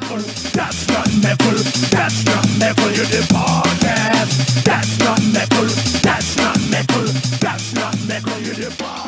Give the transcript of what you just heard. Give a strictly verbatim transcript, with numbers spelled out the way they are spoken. level, that's the level, that's the level you departed. That's the level, that's the level, that's the level you departed.